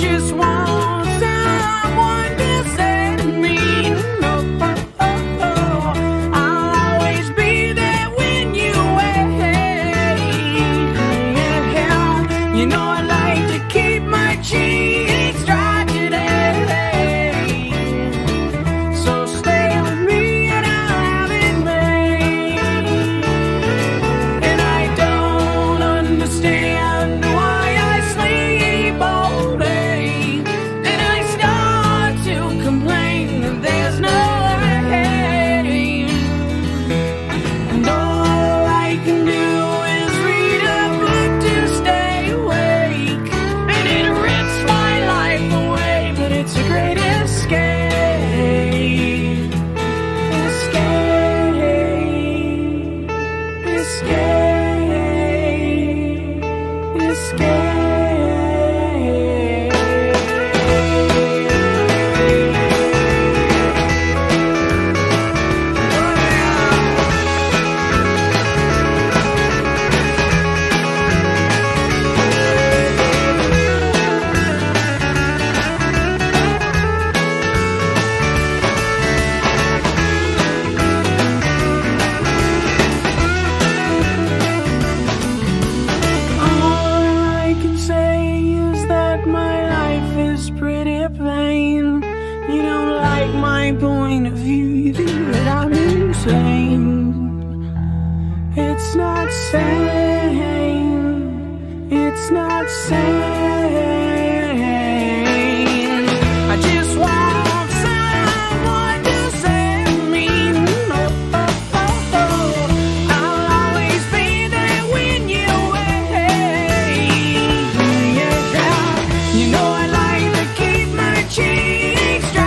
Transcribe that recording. just want someone to send me love. I'll always be there when you wait. You know I like to keep my cheeks dry today, so stay with me and I'll have it made. And I don't understand why I sleep all day. You don't like my point of view, you think that I'm insane. It's not sane, it's not sane. I just want someone to send me love. I'll always be there when you wait. Yeah, you know I like to keep my cheek.